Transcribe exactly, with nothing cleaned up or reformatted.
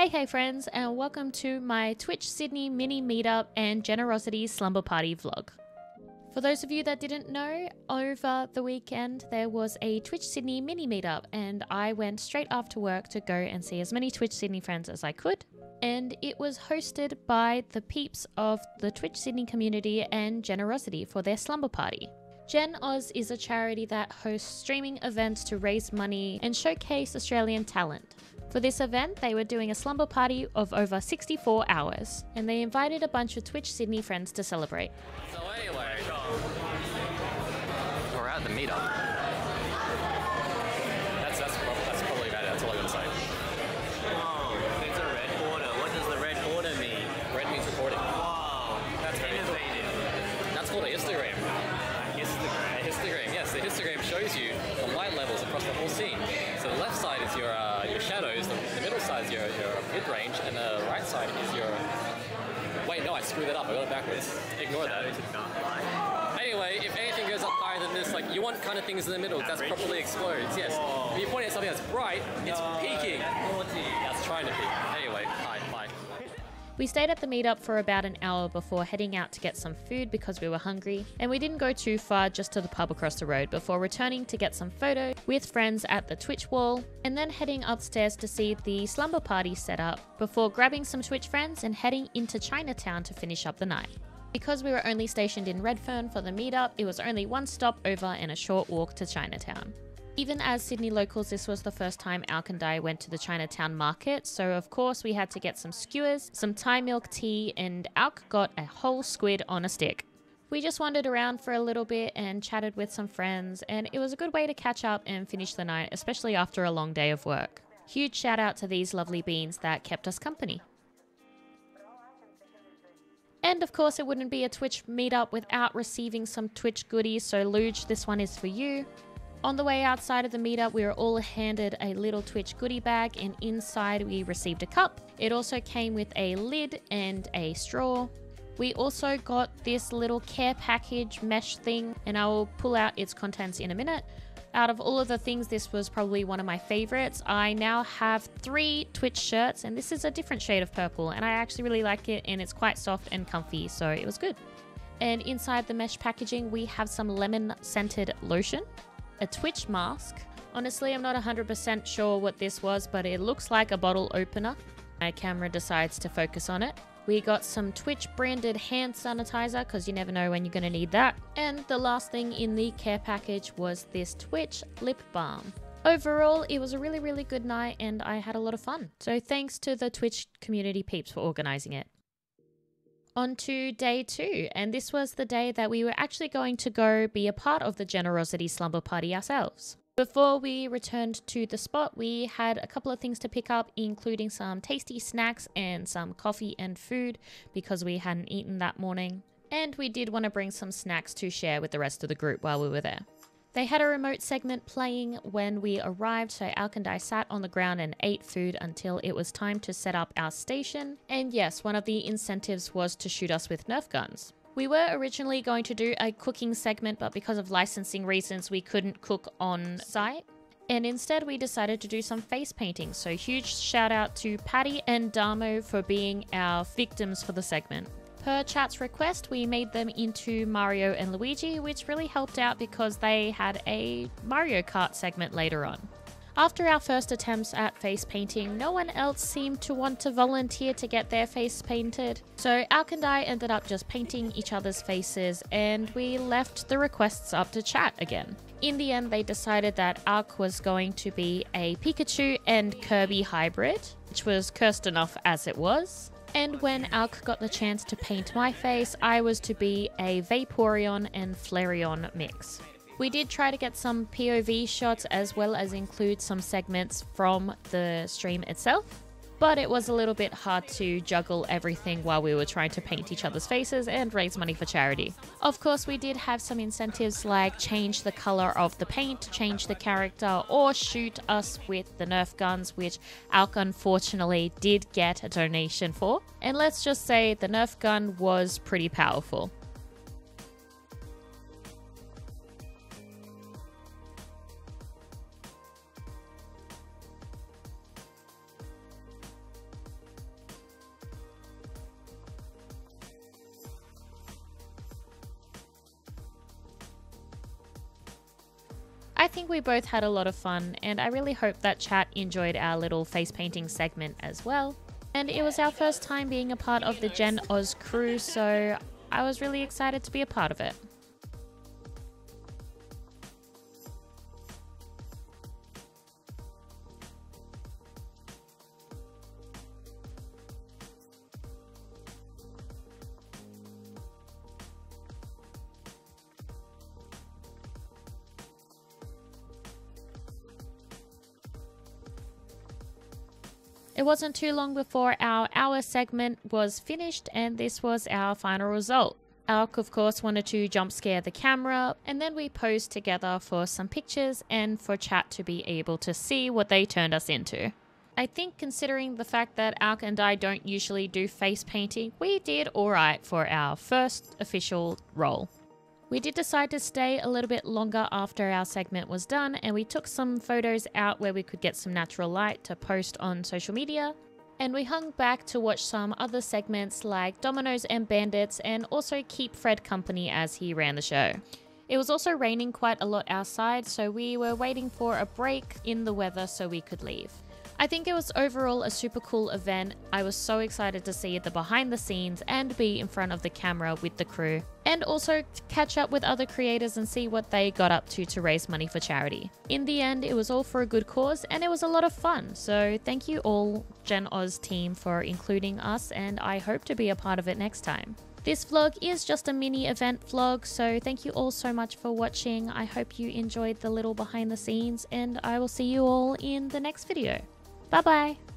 Hey hey friends, and welcome to my Twitch Sydney mini meetup and Generosity slumber party vlog. For those of you that didn't know, over the weekend there was a Twitch Sydney mini meetup and I went straight after work to go and see as many Twitch Sydney friends as I could. And it was hosted by the peeps of the Twitch Sydney community and Generosity for their slumber party. Gen Oz is a charity that hosts streaming events to raise money and showcase Australian talent. For this event, they were doing a slumber party of over sixty-four hours, and they invited a bunch of Twitch Sydney friends to celebrate. So anyway, we're at the meetup. That's, that's, that's probably about it, that's all I gotta say. Wow, it's a red border. What does the red border mean? Red means recording. Wow, that's very innovative. Cool. That's called a histogram. A histogram. A histogram, yes. The histogram shows you the light levels across the whole scene. So the left side is your, uh, your shadows, the, the middle side is your, your mid-range, and the right side is your... Wait, no, I screwed that up. I got it backwards. Ignore that. Anyway, if anything goes up higher than this, like, you want kind of things in the middle, because that's properly explodes, yes. Whoa. When you point at something that's bright, it's no, peaking. That's, that's trying to peak. Anyway, hi, bye. We stayed at the meetup for about an hour before heading out to get some food because we were hungry, and we didn't go too far, just to the pub across the road before returning to get some photo with friends at the Twitch wall, and then heading upstairs to see the slumber party set up before grabbing some Twitch friends and heading into Chinatown to finish up the night. Because we were only stationed in Redfern for the meetup, it was only one stop over and a short walk to Chinatown. Even as Sydney locals, this was the first time Alk and I went to the Chinatown market, so of course we had to get some skewers, some Thai milk tea, and Alk got a whole squid on a stick. We just wandered around for a little bit and chatted with some friends, and it was a good way to catch up and finish the night, especially after a long day of work. Huge shout out to these lovely beans that kept us company. And of course, it wouldn't be a Twitch meetup without receiving some Twitch goodies, so Luge, this one is for you. On the way outside of the meetup, we were all handed a little Twitch goodie bag, and inside we received a cup. It also came with a lid and a straw. We also got this little care package mesh thing, and I will pull out its contents in a minute. Out of all of the things, this was probably one of my favorites. I now have three Twitch shirts, and this is a different shade of purple, and I actually really like it, and it's quite soft and comfy, so it was good. And inside the mesh packaging, we have some lemon scented lotion, a Twitch mask. Honestly, I'm not one hundred percent sure what this was, but it looks like a bottle opener. My camera decides to focus on it. We got some Twitch branded hand sanitizer, because you never know when you're going to need that. And the last thing in the care package was this Twitch lip balm. Overall, it was a really, really good night and I had a lot of fun. So thanks to the Twitch community peeps for organizing it. On to day two, and this was the day that we were actually going to go be a part of the Generosity slumber party ourselves. Before we returned to the spot, we had a couple of things to pick up, including some tasty snacks and some coffee and food because we hadn't eaten that morning. And we did want to bring some snacks to share with the rest of the group while we were there. They had a remote segment playing when we arrived, so Alk and I sat on the ground and ate food until it was time to set up our station. And yes, one of the incentives was to shoot us with Nerf guns. We were originally going to do a cooking segment, but because of licensing reasons, we couldn't cook on site. And instead, we decided to do some face painting. So huge shout out to Patty and Damo for being our victims for the segment. Per chat's request, we made them into Mario and Luigi, which really helped out because they had a Mario Kart segment later on. After our first attempts at face painting, no one else seemed to want to volunteer to get their face painted, so Alk and I ended up just painting each other's faces, and we left the requests up to chat again. In the end, they decided that Alk was going to be a Pikachu and Kirby hybrid, which was cursed enough as it was. And when Alk got the chance to paint my face, I was to be a Vaporeon and Flareon mix. We did try to get some P O V shots as well as include some segments from the stream itself, but it was a little bit hard to juggle everything while we were trying to paint each other's faces and raise money for charity. Of course, we did have some incentives like change the color of the paint, change the character, or shoot us with the Nerf guns, which Alk unfortunately did get a donation for. And let's just say the Nerf gun was pretty powerful. I think we both had a lot of fun, and I really hope that chat enjoyed our little face painting segment as well. And it was our first time being a part of the Gen Oz crew, so I was really excited to be a part of it. It wasn't too long before our hour segment was finished, and this was our final result. Alk, of course, wanted to jump scare the camera, and then we posed together for some pictures and for chat to be able to see what they turned us into. I think considering the fact that Alk and I don't usually do face painting, we did alright for our first official role. We did decide to stay a little bit longer after our segment was done, and we took some photos out where we could get some natural light to post on social media, and we hung back to watch some other segments like Dominoes and Bandits, and also keep Fred company as he ran the show. It was also raining quite a lot outside, so we were waiting for a break in the weather so we could leave. I think it was overall a super cool event. I was so excited to see the behind the scenes and be in front of the camera with the crew, and also catch up with other creators and see what they got up to to raise money for charity. In the end, it was all for a good cause and it was a lot of fun. So thank you all Gen Oz team for including us, and I hope to be a part of it next time. This vlog is just a mini event vlog, so thank you all so much for watching. I hope you enjoyed the little behind the scenes, and I will see you all in the next video. Bye bye.